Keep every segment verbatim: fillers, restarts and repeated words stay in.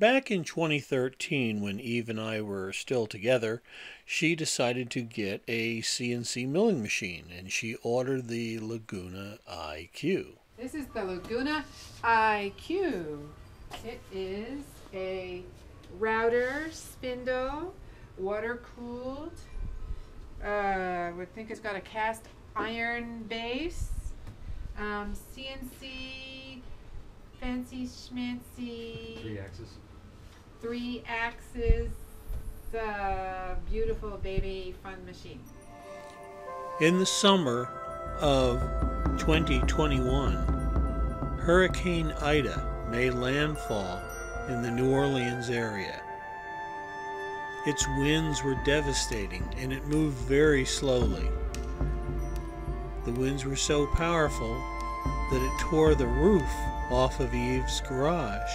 Back in twenty thirteen, when Eve and I were still together, she decided to get a C N C milling machine, and she ordered the Laguna I Q. This is the Laguna I Q. It is a router spindle, water-cooled. Uh, I would think it's got a cast iron base, um, C N C, fancy schmancy. Three axes. Three axes, uh, beautiful baby fun machine. In the summer of twenty twenty-one, Hurricane Ida made landfall in the New Orleans area. Its winds were devastating, and it moved very slowly. The winds were so powerful that it tore the roof off of Eve's garage,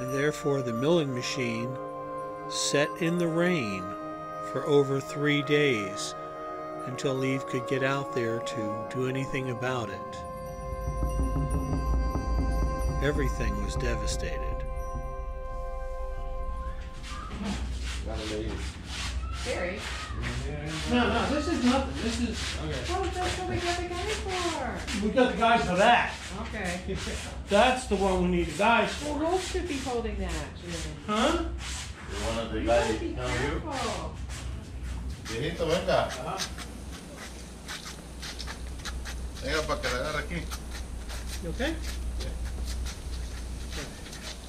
and therefore the milling machine sat in the rain for over three days until Eve could get out there to do anything about it. Everything was devastated. Very. No, no, this is nothing. This is. Okay. Oh, that's what we got the guys for. We got the guys for that. Okay. That's the one we need the guys for. Well, Rolf should be holding that. Huh? You wanted the guy to tell you. Viejito, venga. Venga, para que la agarre aquí. You okay?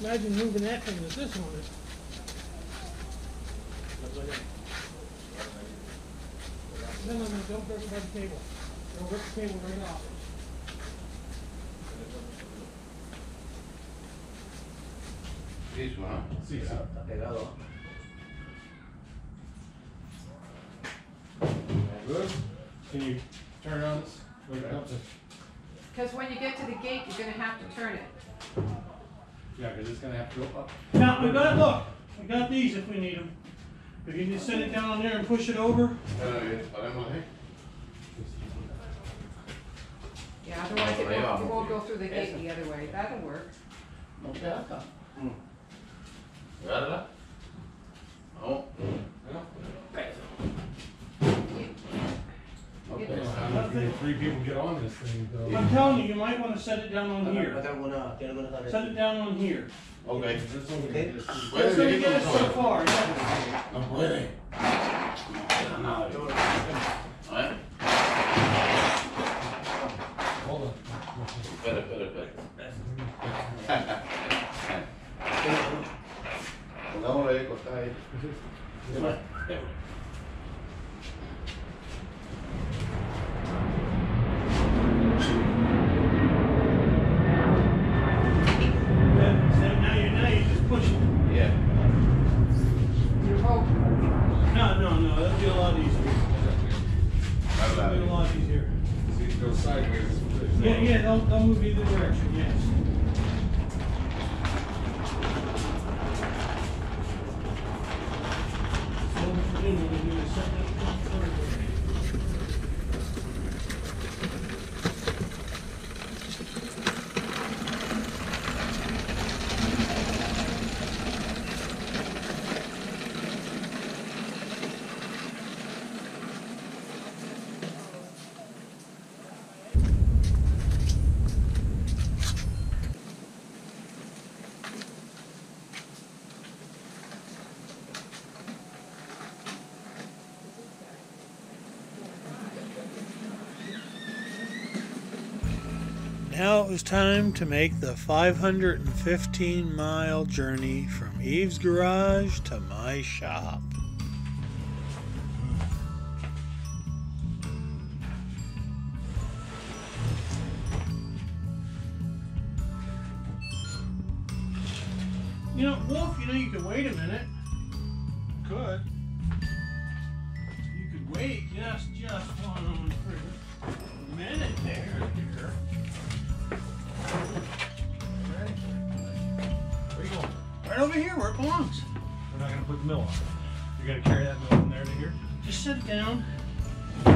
Yeah. Imagine moving that thing with this one. No, no, no, don't break the table. It'll rip the table right off. This one, huh? Sí, sí. Está pegado. Good. Can you turn on this? Because when you get to the gate, you're going to have to turn it. Yeah, because it's going to have to go up. Now, we got, look, we got these if we need them. If you just set it down on there and push it over. Yeah, otherwise it won't, it won't go through the gate the other way. That'll work. Okay. Three people get on this thing, though. I'm telling you, you might want to set it down on here. Set it down on here. Okay. That's going to get us so far. Yeah. I'm waiting. Alright? Hold on. Better, better, better. No, I got tired. Yeah, yeah, they'll, they'll move either direction, yes. So what we're doing, we're going to set that front . Now it was time to make the five hundred fifteen mile journey from Eve's garage to my shop. You know, Wolf, you know you could wait a minute. You could. You could wait just, just one minute there, dear. Right over here where it belongs. We're not going to put the mill on. You're going to carry that mill from there to here? Just sit down. I'm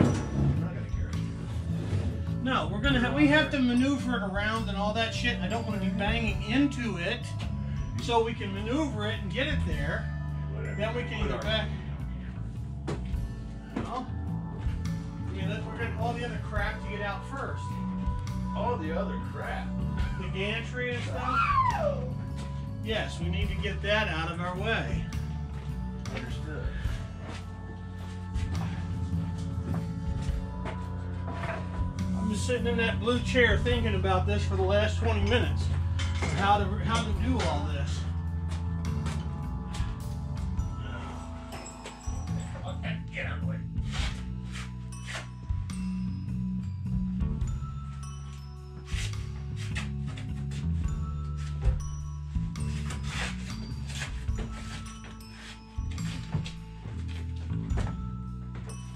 not going to carry it. No, we're gonna ha we have to maneuver it around and all that shit. I don't want to be banging into it, so we can maneuver it and get it there. Whatever. Then we can either back. No, I mean, we're getting all the other crap to get out first. All the other crap. The gantry and stuff. Yes, we need to get that out of our way. Understood. I'm just sitting in that blue chair thinking about this for the last twenty minutes. How to how to do all this. Okay, get out of the way.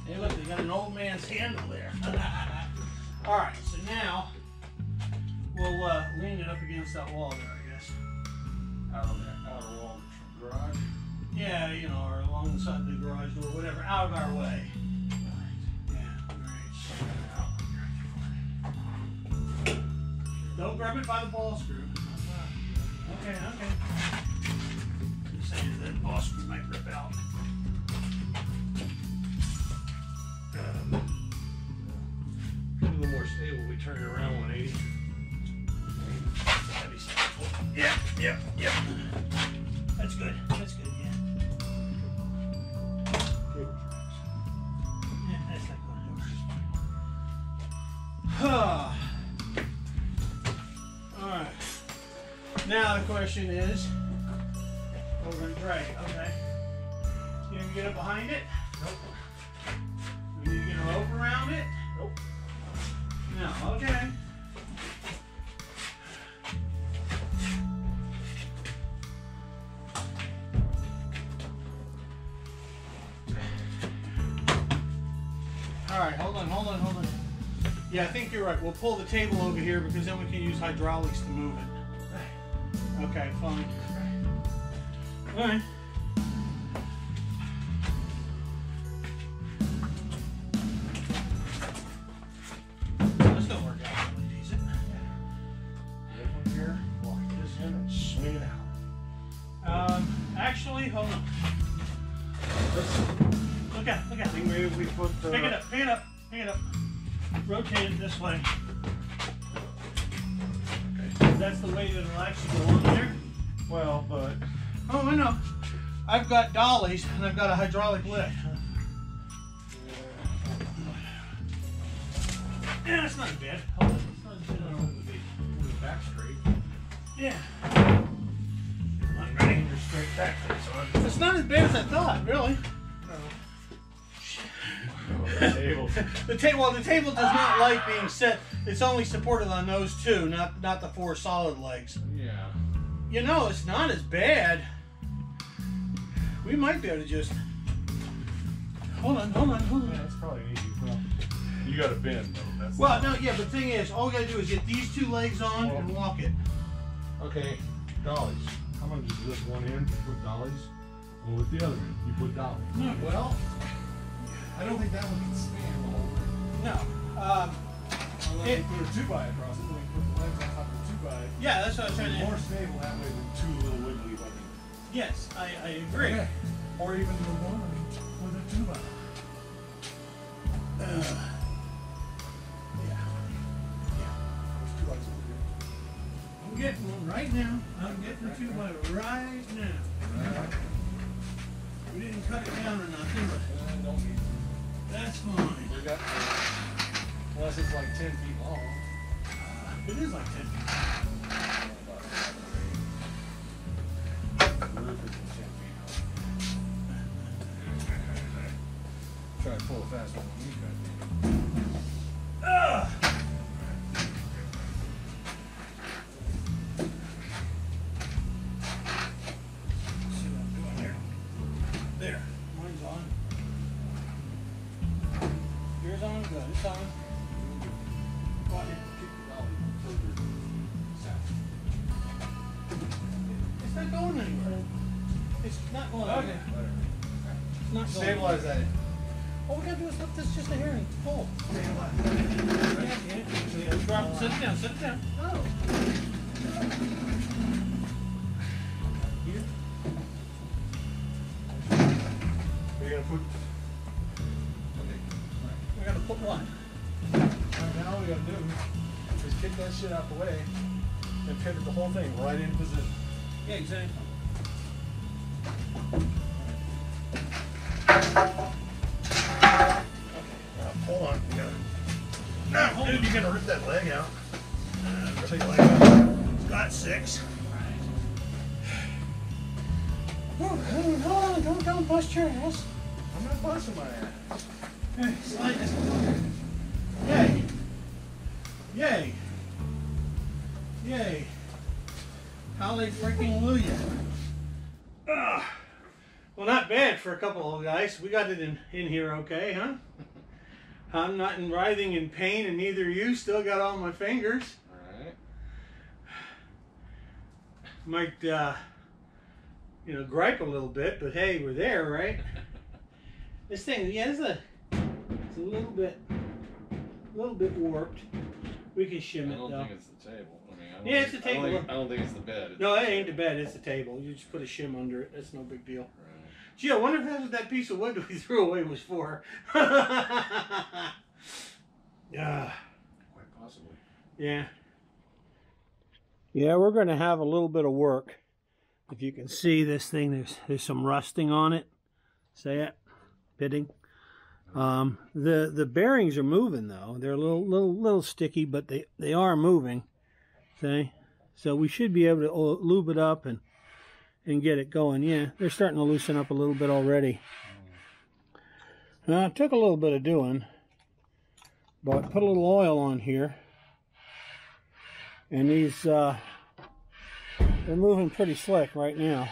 Hey, look, they got an old man's handle there. All right, so now we'll uh, lean it up against that wall there, I guess. Out of that outer wall of the garage? Yeah, you know, or along the side of the garage door, whatever, out of our way. Right. Yeah, all right, so out. Don't grab it by the ball screw. Okay, okay. Just saying that ball screw might rip out. Stable, we turn it around one eighty. Yeah, yeah, yeah. That's good. That's good, yeah. Yeah, that's not going to work. Alright. Now the question is, we're going to drag it, okay. You can get up behind it? Nope. We need to get a rope around it? Nope. No, okay. Alright, hold on, hold on, hold on. Yeah, I think you're right. We'll pull the table over here because then we can use hydraulics to move it. Okay, fine. Alright. Pick it up, pick it up, pick it up. Rotate it this way. Okay. That's the way that it'll actually go on there. Well, but... Oh, I know. I've got dollies and I've got a hydraulic lift. Yeah, that's not bad. Hold on, it's not bad. I don't know, the back straight. Yeah. I'm running your straight back. It's not as bad as I thought, really. The table. the ta well, the table does not like being set. It's only supported on those two, not not the four solid legs. Yeah. You know, it's not as bad. We might be able to just hold on, hold on, hold on. Yeah, that's probably an easy problem. You got to bend, though. That's well, no, yeah, but the thing is, all we got to do is get these two legs on well, and walk it. Okay, dollies. I'm gonna just lift one end, put dollies, and with the other end, you put dollies. No, well. I don't think that one can stand all over. No. Um, Unless you put a two by across it, then you put the legs on top of the two by. Yeah, that's what I was trying to do. More stable that way than two little wiggly buttons. Yes, I, I agree. Okay. Or even the one with a two by. Uh, yeah. Yeah. Those two bys over here. I'm getting one right now. I'm getting the two by right now. Right. We didn't cut it down or nothing. Uh, don't need to. That's fine. We got, unless it's like ten feet long. Uh, it is like ten feet long. The roof is ten feet long. Try to pull a fast one when you got it. It's not going. Okay. It's not going. Stabilize that. All we gotta do is look, this is just a herring. Pull. Yeah, yeah. Drop it. Set it down, set it down. Oh. Here. We're gonna put. Okay. We're gonna put one. Alright, now all we gotta do is kick that shit out the way and pivot the whole thing right in position. Yeah, exactly. Dude, you're gonna rip that leg out. Uh, take a leg out. Got six. All right. Oh, hold on, don't don't bust your ass. I'm not busting my ass. Hey, slide this one. Yay! Yay! Yay! Holly freaking hallelujah! Uh, well, not bad for a couple of guys. We got it in in here, okay, huh? I'm not in writhing in pain, and neither are you. Still got all my fingers. All right. Might, uh, you know, gripe a little bit, but hey, we're there, right? This thing, yeah, it's a, it's a little bit, a little bit warped. We can shim it, though. I don't think it's the table. I mean, I don't yeah, it's the table. I don't, think, I don't think it's the bed. It's no, it ain't the bed. It's the table. You just put a shim under it. That's no big deal. Right. Gee, I wonder if that's what that piece of wood we threw away was for. Yeah. Quite possibly. Yeah. Yeah, we're going to have a little bit of work. If you can see this thing, there's there's some rusting on it. Say it, pitting. Um, the the bearings are moving though. They're a little little little sticky, but they they are moving. See, so we should be able to lube it up and. and get it going. Yeah, they're starting to loosen up a little bit already. Now, it took a little bit of doing, but put a little oil on here, and these uh, they're moving pretty slick right now,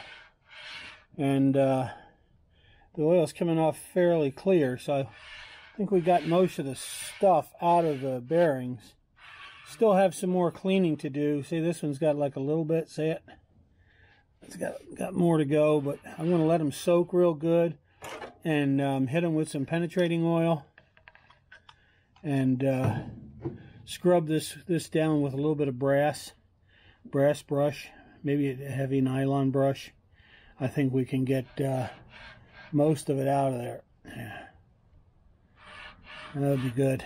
and uh, the oil's coming off fairly clear, so I think we got most of the stuff out of the bearings. Still have some more cleaning to do. See, this one's got like a little bit, see it? It's got, got more to go, but I'm going to let them soak real good and um, hit them with some penetrating oil and uh, scrub this, this down with a little bit of brass, brass brush, maybe a heavy nylon brush. I think we can get uh, most of it out of there. Yeah. That would be good.